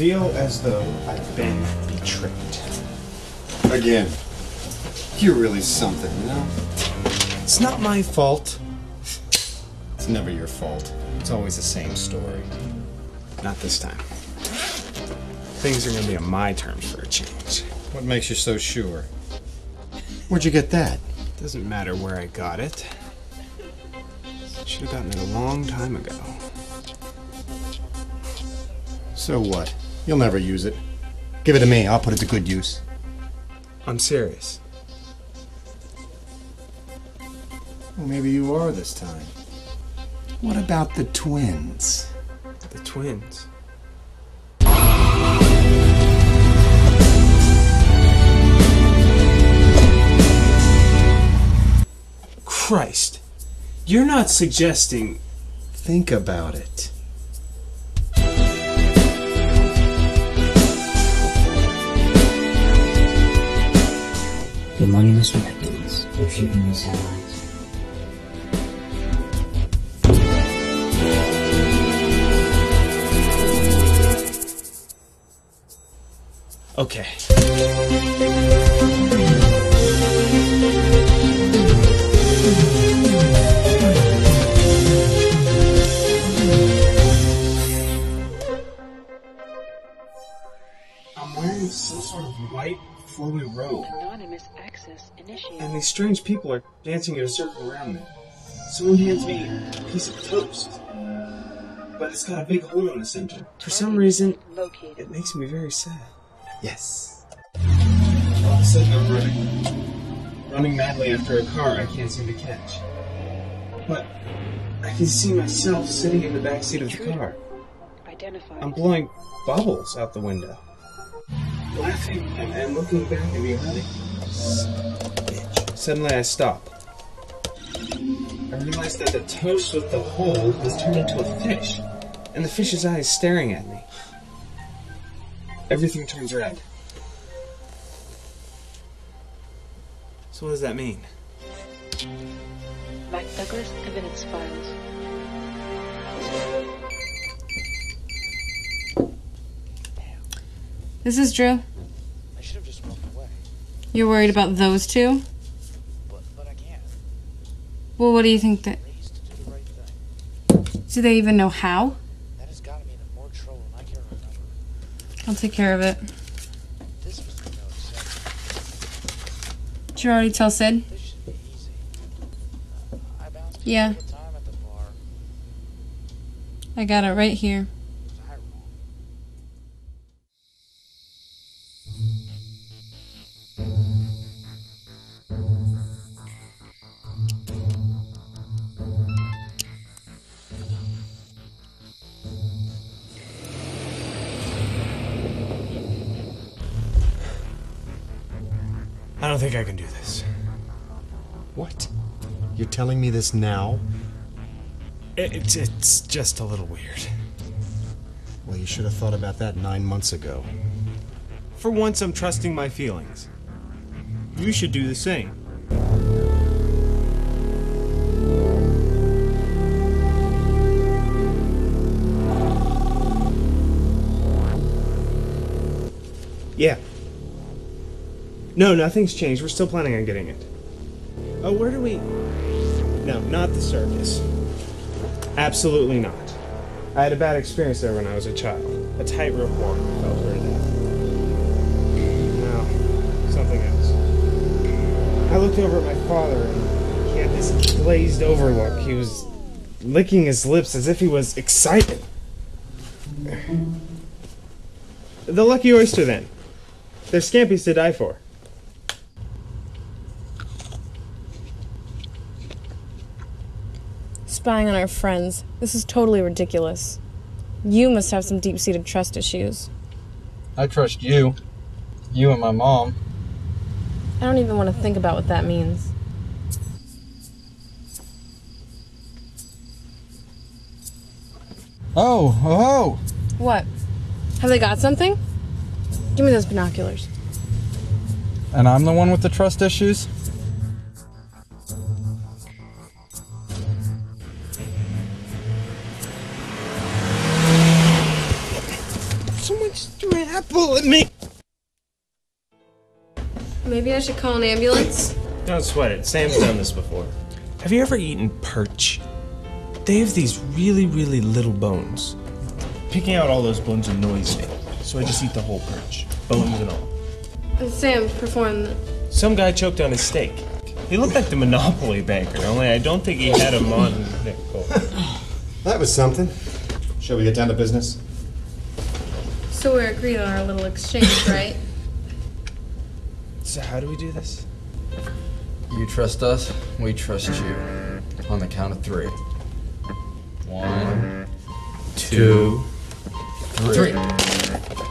feel as though I've been betrayed. Again, you're really something, you know? It's not my fault. It's never your fault. It's always the same story. Not this time. Things are gonna be on my terms for a change. What makes you so sure? Where'd you get that? Doesn't matter where I got it. Should have gotten it a long time ago. So what? You'll never use it. Give it to me, I'll put it to good use. I'm serious. Well, maybe you are this time. What about the twins? The twins? Christ, you're not suggesting... Think about it. The money must be ridiculous if she can use headlines. Okay. I'm wearing some sort of white flowy robe. Anonymous access initiated. And these strange people are dancing in a circle around me. Someone hands me a piece of toast, but it's got a big hole in the center. For some reason, it makes me very sad. Yes. All of a sudden I'm running. Running madly after a car I can't seem to catch. But I can see myself sitting in the backseat of the car. I'm blowing bubbles out the window. Laughing and looking back at me running. Bitch. Suddenly I stop. I realize that the toast with the hole has turned into a fish. And the fish's eye is staring at me. Everything turns red. So what does that mean? MacDouglas evidence files. This is Drew. I should have just walked away. You're worried about those two? But I can't. Well, what do you think that... Do they even know how? I'll take care of it. Did you already tell Sid? Yeah. I got it right here. I don't think I can do this. What? You're telling me this now? It's just a little weird. Well, you should have thought about that 9 months ago. For once, I'm trusting my feelings. You should do the same. Yeah. No, nothing's changed. We're still planning on getting it. Oh, where do we... No, not the circus. Absolutely not. I had a bad experience there when I was a child. A tightrope walk felt very bad. No, something else. I looked over at my father, and he had this glazed over look. He was licking his lips as if he was excited. The Lucky Oyster, then. They're scampies to die for. Spying on our friends. This is totally ridiculous. You must have some deep-seated trust issues. I trust you. You and my mom. I don't even want to think about what that means. Oh! What? Have they got something? Give me those binoculars. And I'm the one with the trust issues? So much apple at me! Maybe I should call an ambulance? Don't sweat it. Sam's done this before. Have you ever eaten perch? They have these really, really little bones. Picking out all those bones annoys me, so I just eat the whole perch. Bones and all. Sam performed. Some guy choked on his steak. He looked like the Monopoly banker, only I don't think he had a modern nickel. That was something. Shall we get down to business? So we're agreed on our little exchange, right? So how do we do this? You trust us, we trust you. On the count of three. 1, 2, 3.